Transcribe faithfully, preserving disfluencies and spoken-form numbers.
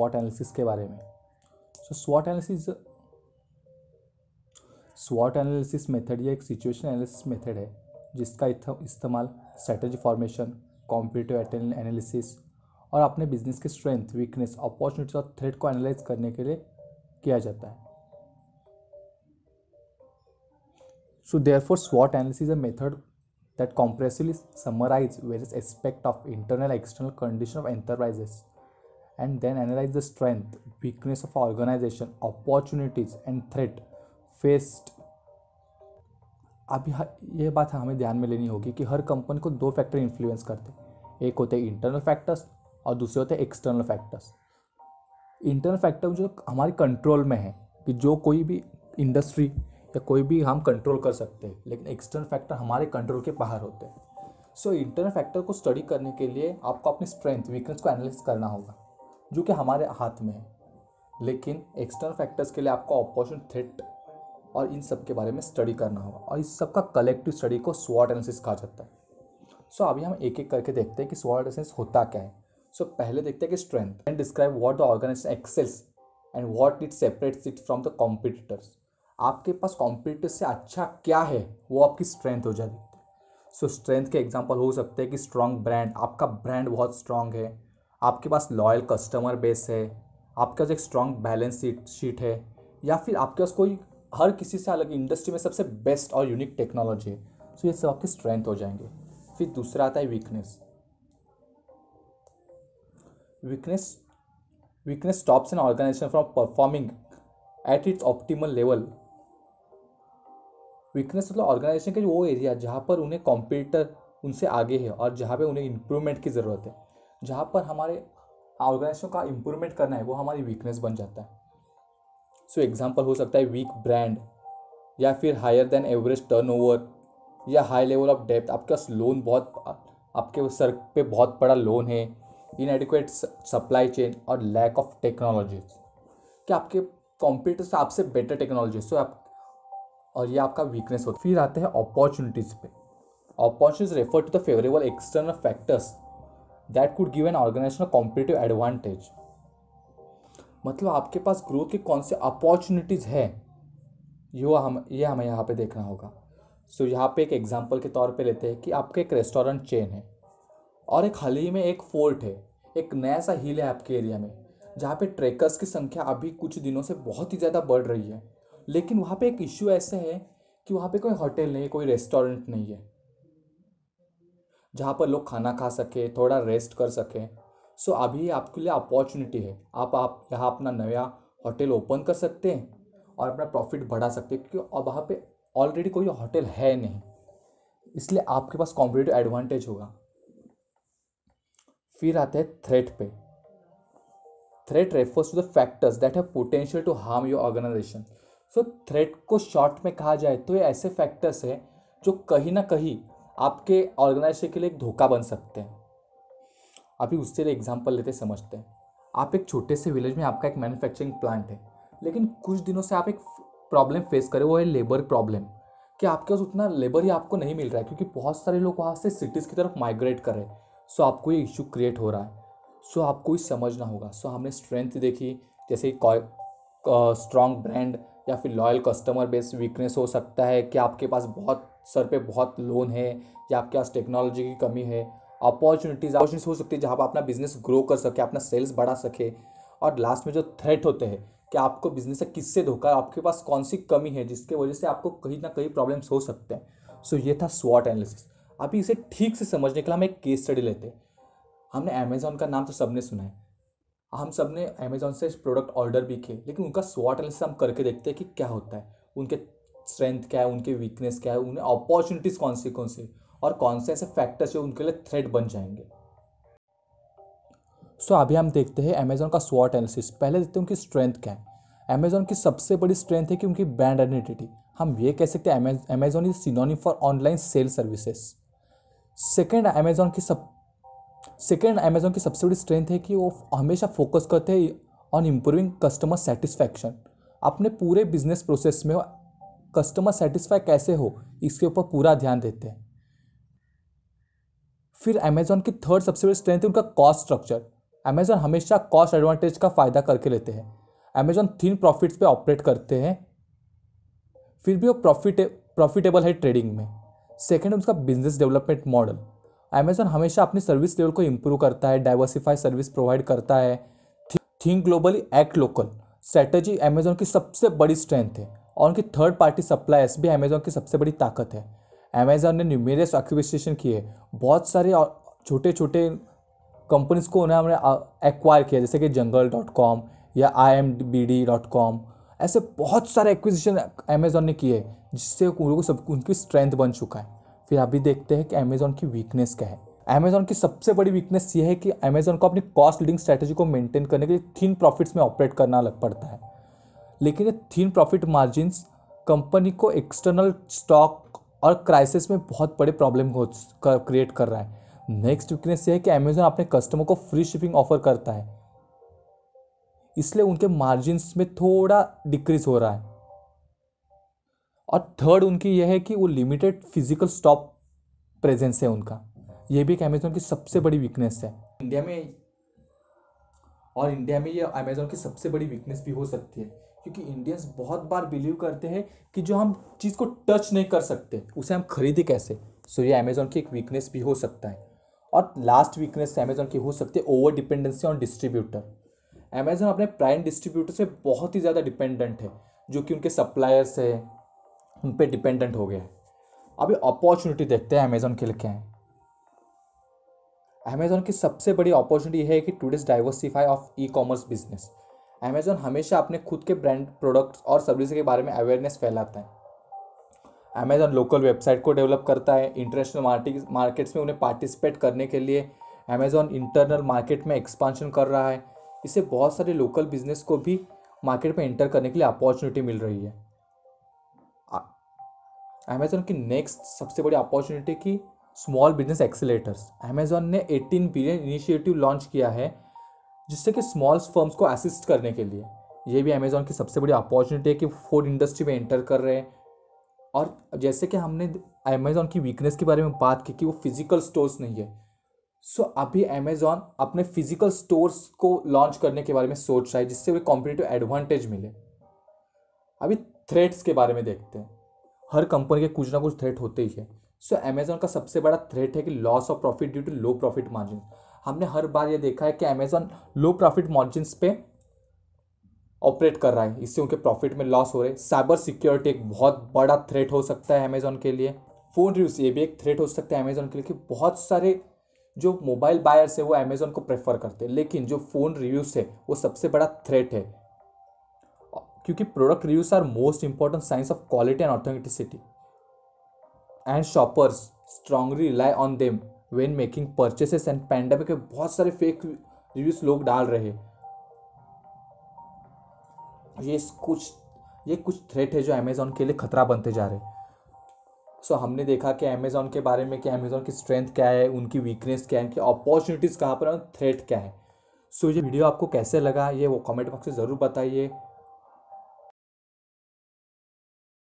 स्वॉट analysis के बारे में। सो स्वॉट एनालिसिस स्वॉट एनालिसिस मेथड या एक सिचुएशन एनालिसिस मेथड है जिसका इस्तेमाल स्ट्रेटजी फॉर्मेशन, कॉम्पिटिटिव एनालिसिस और अपने बिजनेस के स्ट्रेंथ, वीकनेस, अपॉर्चुनिटीज और थ्रेट को एनालाइज करने के लिए किया जाता है। सो देयरफॉर स्वॉट analysis is a method that comprehensively summarize various aspects of internal and external condition of enterprises and then analyze the strength, weakness of organization, opportunities and threat faced। अभी ये बात हमें ध्यान में लेनी होगी कि हर कंपनी को दो फैक्टर इन्फ्लुएंस करते हैं, एक होते हैं इंटरनल फैक्टर्स और दूसरे होते हैं एक्सटर्नल फैक्टर्स। इंटरनल फैक्टर जो हमारे कंट्रोल में है कि जो कोई भी इंडस्ट्री या कोई भी हम कंट्रोल कर सकते हैं, लेकिन एक्सटर्नल फैक्टर हमारे कंट्रोल के बाहर होते हैं। सो इंटरनल फैक्टर को स्टडी करने के लिए आपको अपनी स्ट्रेंथ, वीकनेस को एनालाइज करना होगा जो कि हमारे हाथ में है, लेकिन एक्सटर्नल फैक्टर्स के लिए आपको अपॉर्चुनिटी, थ्रेट और इन सब के बारे में स्टडी करना होगा और इस सब का कलेक्टिव स्टडी को स्वॉट एनालिसिस कहा जाता है। सो so, अभी हम एक एक करके देखते हैं कि स्वॉट एनालिसिस होता क्या है। सो so, पहले देखते हैं कि strength and describe what the organisation excels and what it separates it from the competitors. आपके पास कॉम्पिटिटर से अच्छा क्या है वो आपकी स्ट्रेंथ हो जाती है। सो स्ट्रेंथ के एग्जांपल हो सकते हैं कि स्ट्रॉन्ग ब्रांड, आपका ब्रांड बहुत स्ट्रॉन्ग है, आपके पास लॉयल कस्टमर बेस है, आपके पास एक स्ट्रॉन्ग बैलेंस शीट है, या फिर आपके पास कोई हर किसी से अलग इंडस्ट्री में सबसे बेस्ट और यूनिक टेक्नोलॉजी है। सो ये सब आपकी स्ट्रेंथ हो जाएंगे। फिर दूसरा आता है weakness. Weakness weakness stops an organisation from performing at its optimal level. Weakness मतलब ऑर्गेनाइजेशन के वो एरिया जहाँ पर उन्हें कॉम्पिटिटर उनसे आगे है और जहाँ पे उन्हें इम्प्रूवमेंट की ज़रूरत है, जहाँ पर हमारे ऑर्गेनाइजेशन का इम्प्रूवमेंट करना है वो हमारी वीकनेस बन जाता है। सो so, एग्जांपल हो सकता है वीक ब्रांड, या फिर हायर देन एवरेज टर्नओवर, या हाई लेवल ऑफ डेप्थ, आपके पास लोन बहुत, आपके सर पे बहुत बड़ा लोन है, इनएडिक्वेट सप्लाई चेन और लैक ऑफ टेक्नोलॉजी, कि आपके कॉम्पिटिटर्स आपसे बेटर टेक्नोलॉजी। सो आप और ये आपका वीकनेस होता है। फिर आते हैं अपॉर्चुनिटीज़ पे। Opportunities refer to the favourable external factors that could give an organisation competitive advantage. मतलब आपके पास ग्रोथ के कौन से अपॉर्चुनिटीज़ है ये हम ये हमें यहाँ पे देखना होगा। सो so, यहाँ पे एक एग्जांपल के तौर पे लेते हैं कि आपका एक रेस्टोरेंट चेन है और एक हाल ही में एक फोर्ट है, एक नया सा हिल है आपके एरिया में जहाँ पर ट्रेकर्स की संख्या अभी कुछ दिनों से बहुत ही ज़्यादा बढ़ रही है, लेकिन वहाँ पे एक इश्यू ऐसे है कि वहाँ पे कोई होटल नहीं है, कोई रेस्टोरेंट नहीं है जहाँ पर लोग खाना खा सके, थोड़ा रेस्ट कर सके। सो अभी आपके लिए अपॉर्चुनिटी है, आप आप यहाँ अपना नया होटल ओपन कर सकते हैं और अपना प्रॉफिट बढ़ा सकते हैं क्योंकि अब वहाँ पे ऑलरेडी कोई होटल है नहीं, इसलिए आपके पास कॉम्पिटिटिव एडवांटेज होगा। फिर आते हैं थ्रेट पे। Threat refers to the factors that have potential to harm your organisation. So so, threat को शॉर्ट में कहा जाए तो ये ऐसे फैक्टर्स हैं जो कहीं ना कहीं आपके ऑर्गेनाइजेशन के लिए एक धोखा बन सकते हैं। अभी उससे एग्जांपल लेते समझते हैं। आप एक छोटे से विलेज में आपका एक मैन्युफैक्चरिंग प्लांट है, लेकिन कुछ दिनों से आप एक प्रॉब्लम फेस करें, वो है लेबर प्रॉब्लम, कि आपके पास उतना लेबर ही आपको नहीं मिल रहा है क्योंकि बहुत सारे लोग वहाँ से सिटीज़ की तरफ माइग्रेट कर रहे हैं। सो आपको ये इशू क्रिएट हो रहा है। सो आपको ये समझना होगा। सो हमने स्ट्रेंथ देखी जैसे स्ट्रॉन्ग ब्रांड या फिर लॉयल कस्टमर बेस। वीकनेस हो सकता है कि आपके पास बहुत सर पे बहुत लोन है या आपके पास टेक्नोलॉजी की कमी है। अपॉर्चुनिटीज़ अपॉर्चुनिटीज़ हो सकती है जहाँ पर अपना बिजनेस ग्रो कर सके, अपना सेल्स बढ़ा सके। और लास्ट में जो थ्रेट होते हैं कि आपको बिजनेस से किससे धोखा, आपके पास कौन सी कमी है जिसके वजह से आपको कहीं ना कहीं प्रॉब्लम्स हो सकते हैं। सो ये था स्वॉट एनालिसिस। अभी इसे ठीक से समझने के लिए हम एक केस स्टडी लेते हैं। हमने अमेज़ॉन का नाम तो सबने सुना है, हम सब ने अमेज़ॉन से प्रोडक्ट ऑर्डर भी किए, लेकिन उनका स्वॉट एनालिसिस हम करके देखते हैं कि क्या होता है, उनके स्ट्रेंथ क्या है, उनके वीकनेस क्या है, उन्हें अपॉर्चुनिटीज़ कौन सी कौन सी और कौन से ऐसे फैक्टर्स जो उनके लिए थ्रेट बन जाएंगे। सो so, अभी हम देखते हैं अमेज़ॉन का स्वॉट एनालिसिस। पहले देखते हैं उनकी स्ट्रेंथ क्या है। अमेज़ॉन की सबसे बड़ी स्ट्रेंथ है कि उनकी ब्रांड आइडेंटिटी। हम ये कह सकते हैं Amazon is synonym for online sale services. Second Amazon की सब सेकेंड अमेज़ॉन की सबसे बड़ी स्ट्रेंथ है कि वो हमेशा फोकस करते हैं ऑन इम्प्रूविंग कस्टमर सेटिस्फैक्शन। अपने पूरे बिजनेस प्रोसेस में कस्टमर सेटिस्फाई कैसे हो इसके ऊपर पूरा ध्यान देते हैं। फिर अमेज़ॉन की थर्ड सबसे बड़ी स्ट्रेंथ है उनका कॉस्ट स्ट्रक्चर। अमेज़न हमेशा कॉस्ट एडवांटेज का फ़ायदा करके लेते हैं। अमेज़न थिन प्रॉफिट्स पे ऑपरेट करते हैं, फिर भी वो प्रॉफिटे प्रॉफिटेबल है ट्रेडिंग में। सेकेंड, उसका बिजनेस डेवलपमेंट मॉडल। अमेज़न हमेशा अपनी सर्विस लेवल को इम्प्रूव करता है, डाइवर्सिफाई सर्विस प्रोवाइड करता है। Think globally act local strategy Amazon की सबसे बड़ी स्ट्रेंथ है और उनकी थर्ड पार्टी सप्लायर्स भी अमेज़न की सबसे बड़ी ताकत है। अमेज़न ने न्यूमेरियस एक्विजिशन किए, बहुत सारे छोटे छोटे कंपनीज को उन्हें हमने एक्वायर किया, जैसे कि जंगल डॉट कॉम या I M D B D dot com. ऐसे बहुत सारे एक्विजिशन अमेज़न ने किए जिससे उनको सब उनकी स्ट्रेंथ बन चुका है। फिर अभी देखते हैं कि अमेज़न की वीकनेस क्या है। अमेज़न की सबसे बड़ी वीकनेस ये है कि अमेज़न को अपनी कॉस्ट लीडिंग स्ट्रैटेजी को मेंटेन करने के लिए थिन प्रॉफिट्स में ऑपरेट करना लग पड़ता है, लेकिन ये थिन प्रॉफिट मार्जिन्स कंपनी को एक्सटर्नल स्टॉक और क्राइसिस में बहुत बड़े प्रॉब्लम हो क्रिएट कर रहा है। नेक्स्ट वीकनेस ये है कि अमेज़न अपने कस्टमर को फ्री शिपिंग ऑफर करता है, इसलिए उनके मार्जिन्स में थोड़ा डिक्रीज हो रहा है। और थर्ड उनकी यह है कि वो लिमिटेड फिजिकल स्टॉक प्रेजेंस है उनका, ये भी एक अमेज़न की सबसे बड़ी वीकनेस है इंडिया में। और इंडिया में ये अमेज़न की सबसे बड़ी वीकनेस भी हो सकती है, क्योंकि इंडियंस बहुत बार बिलीव करते हैं कि जो हम चीज़ को टच नहीं कर सकते उसे हम खरीदे कैसे। सो ये अमेज़न की एक वीकनेस भी हो सकता है। और लास्ट वीकनेस अमेज़न की हो सकती है over dependency on distributor. Amazon अपने प्राइम डिस्ट्रीब्यूटर से बहुत ही ज़्यादा डिपेंडेंट है, जो कि उनके सप्लायर्स है उन पर डिपेंडेंट हो गया है। अभी अपॉर्चुनिटी देखते हैं अमेज़न के लिए क्या है। अमेज़न की सबसे बड़ी अपॉर्चुनिटी है कि today's diversify of e commerce business. Amazon हमेशा अपने खुद के ब्रांड प्रोडक्ट्स और सर्विस के बारे में अवेयरनेस फैलाता है। अमेज़न लोकल वेबसाइट को डेवलप करता है, इंटरनेशनल मार्केट्स में उन्हें पार्टिसिपेट करने के लिए अमेज़न इंटरनल मार्केट में एक्सपांशन कर रहा है। इससे बहुत सारे लोकल बिजनेस को भी मार्केट में एंटर करने के लिए अपॉर्चुनिटी मिल रही है। अमेज़न की नेक्स्ट सबसे बड़ी अपॉर्चुनिटी की स्मॉल बिजनेस एक्सेलेटर्स। अमेज़न ने अठारह बिलियन इनिशिएटिव लॉन्च किया है, जिससे कि स्मॉल फर्म्स को असिस्ट करने के लिए। ये भी अमेज़न की सबसे बड़ी अपॉर्चुनिटी है कि फूड इंडस्ट्री में एंटर कर रहे हैं। और जैसे कि हमने अमेज़न की वीकनेस के बारे में बात की कि वो फिजिकल स्टोर्स नहीं है, सो so, अभी अमेज़न अपने फिजिकल स्टोर्स को लॉन्च करने के बारे में सोच रहा है, जिससे उन्हें कॉम्पिटिटिव एडवांटेज मिले। अभी थ्रेट्स के बारे में देखते हैं। हर कंपनी के कुछ ना कुछ थ्रेट होते ही है। सो so, अमेज़न का सबसे बड़ा थ्रेट है कि loss of profit due to low profit margin. हमने हर बार ये देखा है कि अमेज़न लो प्रॉफिट मार्जिनस पे ऑपरेट कर रहा है, इससे उनके प्रॉफिट में लॉस हो रहे। साइबर सिक्योरिटी एक बहुत बड़ा थ्रेट हो सकता है अमेज़न के लिए। फ़ोन रिव्यूज़ ये भी एक थ्रेट हो सकता है अमेज़न के लिए, कि बहुत सारे जो मोबाइल बायर्स है वो अमेज़न को प्रेफर करते हैं, लेकिन जो फ़ोन रिव्यूज़ है वो सबसे बड़ा थ्रेट है, क्योंकि product reviews are most important signs of quality and authenticity and shoppers strongly rely on them when making purchases. And pandemic के बहुत सारे फेक रिव्यूज़ लोग डाल रहे हैं। ये कुछ ये कुछ थ्रेट है जो अमेज़न के लिए खतरा बनते जा रहे हैं। सो so, हमने देखा कि अमेज़न के बारे में कि अमेज़न की स्ट्रेंथ क्या है, उनकी वीकनेस क्या है, उनकी अपॉर्चुनिटीज़ कहाँ पर है, थ्रेट क्या है। सो so, ये वीडियो आपको कैसे लगा ये वो कमेंट बॉक्स में ज़रूर बताइए।